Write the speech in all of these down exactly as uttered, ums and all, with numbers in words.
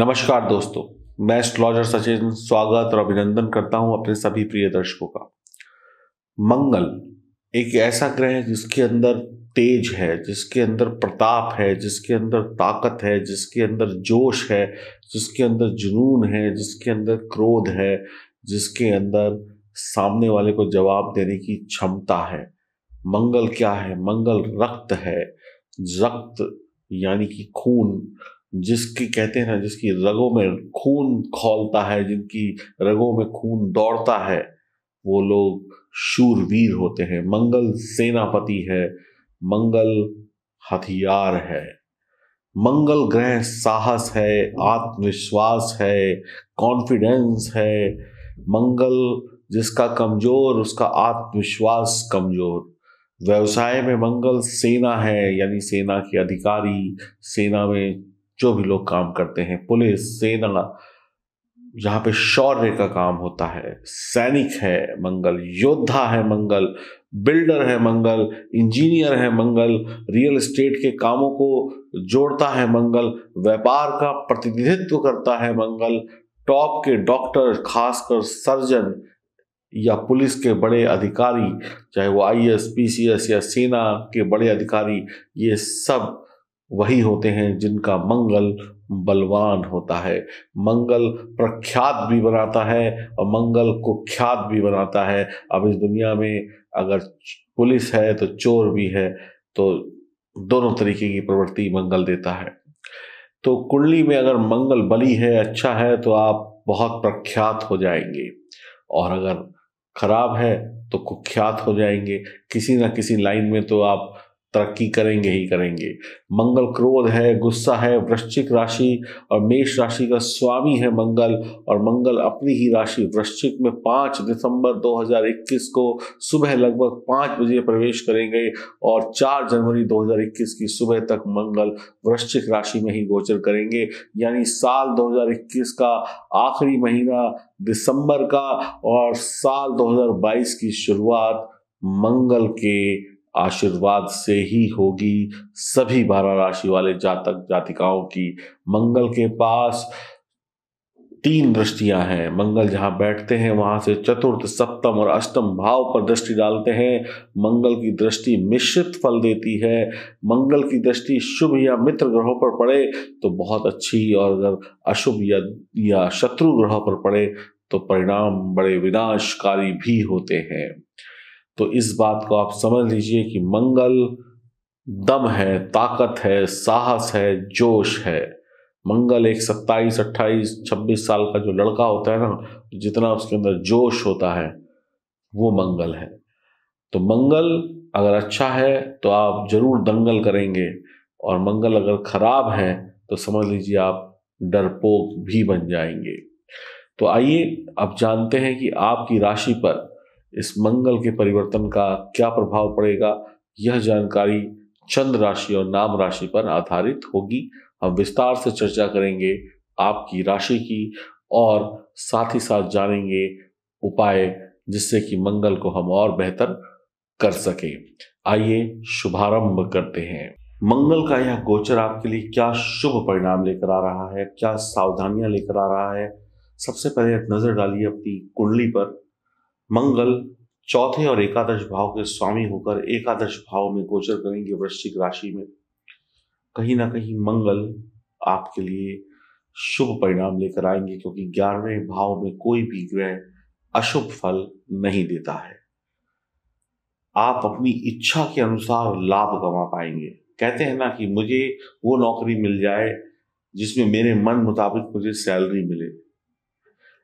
नमस्कार दोस्तों, मैं एस्ट्रोलॉजर सचिन स्वागत और अभिनंदन करता हूं अपने सभी प्रिय दर्शकों का। मंगल एक ऐसा ग्रह है जिसके अंदर तेज है, जिसके अंदर प्रताप है, जिसके अंदर ताकत है, जिसके अंदर जोश है, जिसके अंदर जुनून है, जिसके अंदर क्रोध है, जिसके अंदर सामने वाले को जवाब देने की क्षमता है। मंगल क्या है? मंगल रक्त है। रक्त यानी कि खून, जिसकी कहते हैं ना, जिसकी रगों में खून खौलता है, जिनकी रगों में खून दौड़ता है, वो लोग शूरवीर होते हैं। मंगल सेनापति है, मंगल हथियार है। मंगल ग्रह साहस है, आत्मविश्वास है, कॉन्फिडेंस है। मंगल जिसका कमजोर, उसका आत्मविश्वास कमजोर। व्यवसाय में मंगल सेना है, यानी सेना के अधिकारी, सेना में जो भी लोग काम करते हैं, पुलिस, सेना, यहाँ पे शौर्य का काम होता है। सैनिक है मंगल, योद्धा है मंगल, बिल्डर है मंगल, इंजीनियर है मंगल, रियल एस्टेट के कामों को जोड़ता है मंगल, व्यापार का प्रतिनिधित्व करता है मंगल, टॉप के डॉक्टर, खासकर सर्जन या पुलिस के बड़े अधिकारी, चाहे वो I A S, P C S या सेना के बड़े अधिकारी, ये सब वही होते हैं जिनका मंगल बलवान होता है। मंगल प्रख्यात भी बनाता है और मंगल को ख्यात भी बनाता है। अब इस दुनिया में अगर पुलिस है तो चोर भी है, तो दोनों तरीके की प्रवृत्ति मंगल देता है। तो कुंडली में अगर मंगल बली है, अच्छा है, तो आप बहुत प्रख्यात हो जाएंगे, और अगर खराब है तो कुख्यात हो जाएंगे। किसी ना किसी लाइन में तो आप तरक्की करेंगे ही करेंगे। मंगल क्रोध है, गुस्सा है। वृश्चिक राशि और मेष राशि का स्वामी है मंगल, और मंगल अपनी ही राशि वृश्चिक में पाँच दिसंबर दो हज़ार इक्कीस को सुबह लगभग पाँच बजे प्रवेश करेंगे और चार जनवरी दो हज़ार इक्कीस की सुबह तक मंगल वृश्चिक राशि में ही गोचर करेंगे। यानी साल दो हज़ार इक्कीस का आखिरी महीना दिसंबर का और साल दो हज़ार बाईस की शुरुआत मंगल के आशीर्वाद से ही होगी सभी बारह राशि वाले जातक जातिकाओं की। मंगल के पास तीन दृष्टियां हैं। मंगल जहां बैठते हैं वहां से चतुर्थ, सप्तम और अष्टम भाव पर दृष्टि डालते हैं। मंगल की दृष्टि मिश्रित फल देती है। मंगल की दृष्टि शुभ या मित्र ग्रहों पर पड़े तो बहुत अच्छी, और अगर अशुभ या या शत्रु ग्रहों पर पड़े तो परिणाम बड़े विनाशकारी भी होते हैं। तो इस बात को आप समझ लीजिए कि मंगल दम है, ताकत है, साहस है, जोश है। मंगल एक सत्ताईस अट्ठाईस छब्बीस साल का जो लड़का होता है ना, जितना उसके अंदर जोश होता है वो मंगल है। तो मंगल अगर अच्छा है तो आप जरूर दंगल करेंगे, और मंगल अगर खराब है तो समझ लीजिए आप डरपोक भी बन जाएंगे। तो आइए अब जानते हैं कि आपकी राशि पर इस मंगल के परिवर्तन का क्या प्रभाव पड़ेगा। यह जानकारी चंद्र राशि और नाम राशि पर आधारित होगी। हम विस्तार से चर्चा करेंगे आपकी राशि की, और साथ ही साथ जानेंगे उपाय जिससे कि मंगल को हम और बेहतर कर सकें। आइए शुभारंभ करते हैं। मंगल का यह गोचर आपके लिए क्या शुभ परिणाम लेकर आ रहा है, क्या सावधानियां लेकर आ रहा है। सबसे पहले एक नजर डालिए अपनी कुंडली पर। मंगल चौथे और एकादश भाव के स्वामी होकर एकादश भाव में गोचर करेंगे वृश्चिक राशि में। कहीं ना कहीं मंगल आपके लिए शुभ परिणाम लेकर आएंगे, क्योंकि ग्यारहवें भाव में कोई भी ग्रह अशुभ फल नहीं देता है। आप अपनी इच्छा के अनुसार लाभ कमा पाएंगे। कहते हैं ना कि मुझे वो नौकरी मिल जाए जिसमें मेरे मन मुताबिक मुझे सैलरी मिले,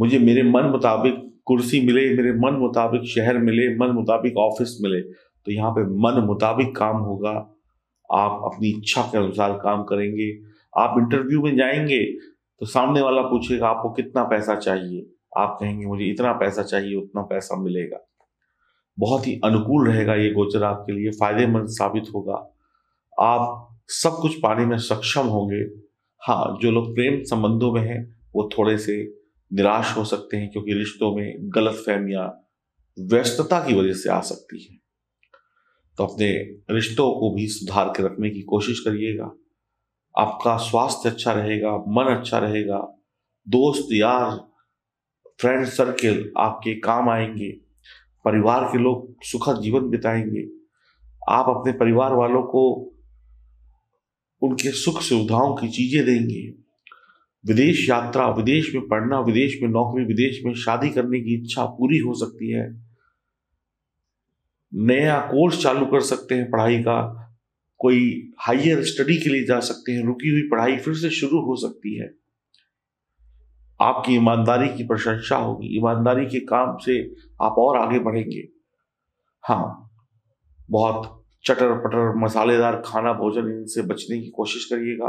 मुझे मेरे मन मुताबिक कुर्सी मिले, मेरे मन मुताबिक शहर मिले, मन मुताबिक ऑफिस मिले। तो यहाँ पे मन मुताबिक काम होगा। आप अपनी इच्छा के अनुसार काम करेंगे। आप इंटरव्यू में जाएंगे तो सामने वाला पूछेगा आपको कितना पैसा चाहिए, आप कहेंगे मुझे इतना पैसा चाहिए, उतना पैसा मिलेगा। बहुत ही अनुकूल रहेगा ये गोचर, आपके लिए फायदेमंद साबित होगा। आप सब कुछ पाने में सक्षम होंगे। हाँ, जो लोग प्रेम संबंधों में हैं वो थोड़े से निराश हो सकते हैं, क्योंकि रिश्तों में गलतफहमियां व्यस्तता की वजह से आ सकती है। तो अपने रिश्तों को भी सुधार के रखने की कोशिश करिएगा। आपका स्वास्थ्य अच्छा रहेगा, मन अच्छा रहेगा, दोस्त यार फ्रेंड सर्किल आपके काम आएंगे, परिवार के लोग सुखद जीवन बिताएंगे। आप अपने परिवार वालों को उनके सुख सुविधाओं की चीजें देंगे। विदेश यात्रा, विदेश में पढ़ना, विदेश में नौकरी, विदेश में शादी करने की इच्छा पूरी हो सकती है। नया कोर्स चालू कर सकते हैं पढ़ाई का, कोई हायर स्टडी के लिए जा सकते हैं, रुकी हुई पढ़ाई फिर से शुरू हो सकती है। आपकी ईमानदारी की प्रशंसा होगी, ईमानदारी के काम से आप और आगे बढ़ेंगे। हाँ, बहुत चटर पटर मसालेदार खाना भोजन इनसे बचने की कोशिश करिएगा।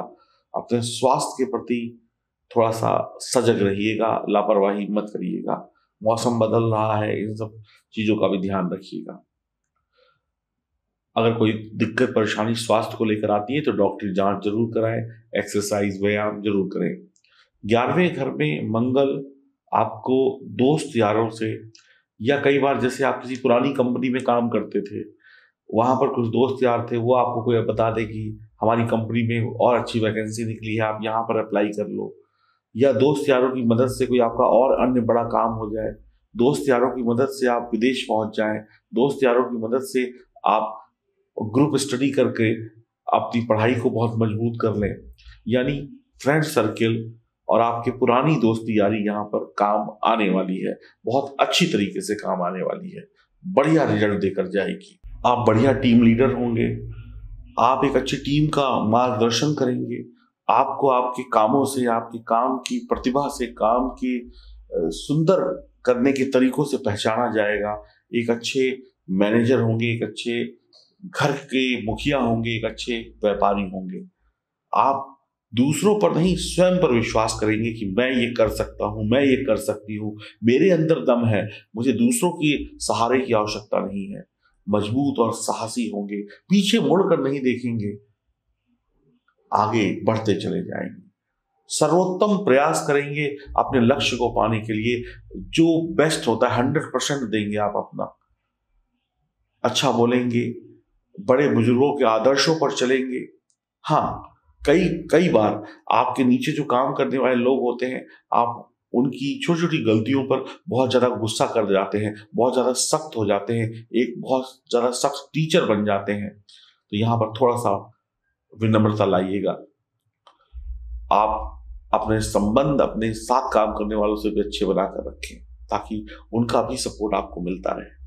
अपने स्वास्थ्य के प्रति थोड़ा सा सजग रहिएगा, लापरवाही मत करिएगा। मौसम बदल रहा है, इन सब चीजों का भी ध्यान रखिएगा। अगर कोई दिक्कत परेशानी स्वास्थ्य को लेकर आती है तो डॉक्टरी जांच जरूर कराएं, एक्सरसाइज व्यायाम जरूर करें। ग्यारहवें घर में मंगल आपको दोस्त यारों से, या कई बार जैसे आप किसी पुरानी कंपनी में काम करते थे, वहां पर कुछ दोस्त यार थे, वो आपको कोई बता दे कि हमारी कंपनी में और अच्छी वैकेंसी निकली है, आप यहाँ पर अप्लाई कर लो, या दोस्त यारों की मदद से कोई आपका और अन्य बड़ा काम हो जाए, दोस्त यारों की मदद से आप विदेश पहुंच जाएं, दोस्त यारों की मदद से आप ग्रुप स्टडी करके अपनी पढ़ाई को बहुत मजबूत कर लें। यानी फ्रेंड सर्किल और आपके पुरानी दोस्ती यारी यहाँ पर काम आने वाली है, बहुत अच्छी तरीके से काम आने वाली है, बढ़िया रिजल्ट देकर जाएगी। आप बढ़िया टीम लीडर होंगे, आप एक अच्छी टीम का मार्गदर्शन करेंगे। आपको आपके कामों से, आपके काम की प्रतिभा से, काम की सुंदर करने के तरीकों से पहचाना जाएगा। एक अच्छे मैनेजर होंगे, एक अच्छे घर के मुखिया होंगे, एक अच्छे व्यापारी होंगे। आप दूसरों पर नहीं, स्वयं पर विश्वास करेंगे कि मैं ये कर सकता हूँ, मैं ये कर सकती हूँ, मेरे अंदर दम है, मुझे दूसरों के सहारे की आवश्यकता नहीं है। मजबूत और साहसी होंगे, पीछे मुड़कर नहीं देखेंगे, आगे बढ़ते चले जाएंगे। सर्वोत्तम प्रयास करेंगे अपने लक्ष्य को पाने के लिए, जो बेस्ट होता है हंड्रेड परसेंट देंगे आप अपना। अच्छा बोलेंगे, बड़े बुजुर्गों के आदर्शों पर चलेंगे। हाँ, कई कई बार आपके नीचे जो काम करने वाले लोग होते हैं, आप उनकी छोटी छोटी गलतियों पर बहुत ज़्यादा गुस्सा कर जाते हैं, बहुत ज़्यादा सख्त हो जाते हैं, एक बहुत ज़्यादा सख्त टीचर बन जाते हैं। तो यहाँ पर थोड़ा सा विनम्रता लाइएगा। आप अपने संबंध अपने साथ काम करने वालों से भी अच्छे बनाकर रखें, ताकि उनका भी सपोर्ट आपको मिलता रहे।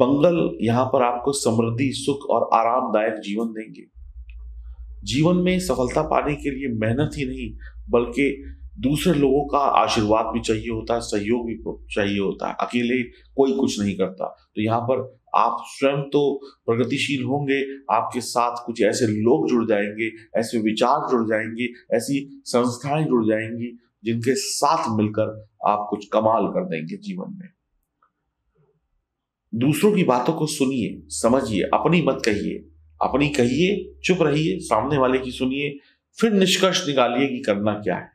मंगल यहाँ पर आपको समृद्धि, सुख और आरामदायक जीवन देंगे। जीवन में सफलता पाने के लिए मेहनत ही नहीं, बल्कि दूसरे लोगों का आशीर्वाद भी चाहिए होता है, सहयोग भी चाहिए होता है। अकेले कोई कुछ नहीं करता। तो यहाँ पर आप स्वयं तो प्रगतिशील होंगे, आपके साथ कुछ ऐसे लोग जुड़ जाएंगे, ऐसे विचार जुड़ जाएंगे, ऐसी संस्थाएं जुड़ जाएंगी, जिनके साथ मिलकर आप कुछ कमाल कर देंगे जीवन में। दूसरों की बातों को सुनिए, समझिए, अपनी मत कहिए। अपनी कहिए, चुप रहिए, सामने वाले की सुनिए, फिर निष्कर्ष निकालिए कि करना क्या है।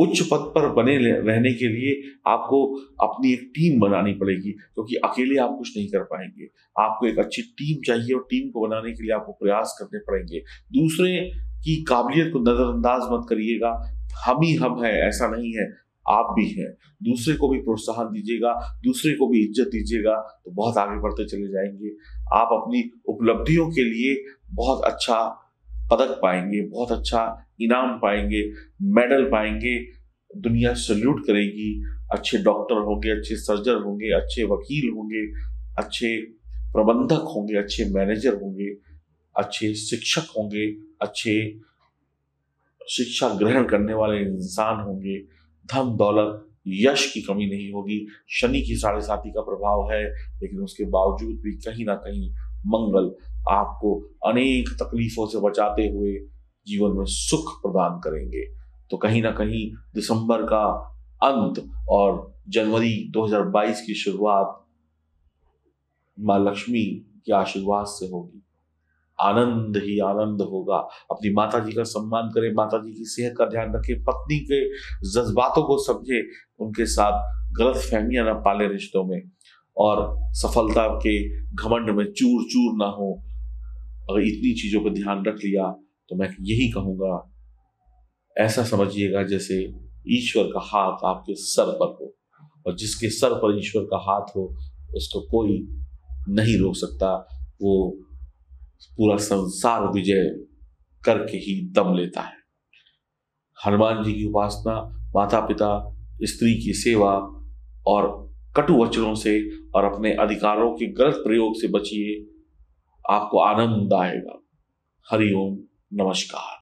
उच्च पद पर बने रहने के लिए आपको अपनी एक टीम बनानी पड़ेगी, क्योंकि अकेले आप कुछ नहीं कर पाएंगे। आपको एक अच्छी टीम चाहिए और टीम को बनाने के लिए आपको प्रयास करने पड़ेंगे। दूसरे की काबिलियत को नजरअंदाज मत करिएगा। हम ही हम है ऐसा नहीं है, आप भी हैं। दूसरे को भी प्रोत्साहन दीजिएगा, दूसरे को भी इज्जत दीजिएगा, तो बहुत आगे बढ़ते चले जाएंगे। आप अपनी उपलब्धियों के लिए बहुत अच्छा पदक पाएंगे, बहुत अच्छा इनाम पाएंगे, मेडल पाएंगे, दुनिया सल्यूट करेगी। अच्छे डॉक्टर होंगे, अच्छे सर्जन होंगे, अच्छे वकील होंगे, अच्छे प्रबंधक होंगे, अच्छे मैनेजर होंगे, अच्छे शिक्षक होंगे, अच्छे शिक्षा ग्रहण करने वाले इंसान होंगे। धन दौलत यश की कमी नहीं होगी। शनि की साढ़े साथी का प्रभाव है, लेकिन उसके बावजूद भी कहीं ना कहीं मंगल आपको अनेक तकलीफों से बचाते हुए जीवन में सुख प्रदान करेंगे। तो कहीं ना कहीं दिसंबर का अंत और जनवरी दो हज़ार बाईस की शुरुआत माँ लक्ष्मी के आशीर्वाद से होगी। आनंद ही आनंद होगा। अपनी माता जी का सम्मान करें, माता जी की सेहत का ध्यान रखें, पत्नी के जज्बातों को समझें, उनके साथ गलत फहमियां ना पालें रिश्तों में, और सफलता के घमंड में चूर चूर ना हो। अगर इतनी चीजों पर ध्यान रख लिया तो मैं यही कहूंगा, ऐसा समझिएगा जैसे ईश्वर का हाथ आपके सर पर हो, और जिसके सर पर ईश्वर का हाथ हो उसको कोई नहीं रोक सकता। वो पूरा संसार विजय करके ही दम लेता है। हनुमान जी की उपासना, माता पिता, स्त्री की सेवा और कटु वचनों से और अपने अधिकारों के गलत प्रयोग से बचिए, आपको आनंद आएगा। हरि ओम, नमस्कार।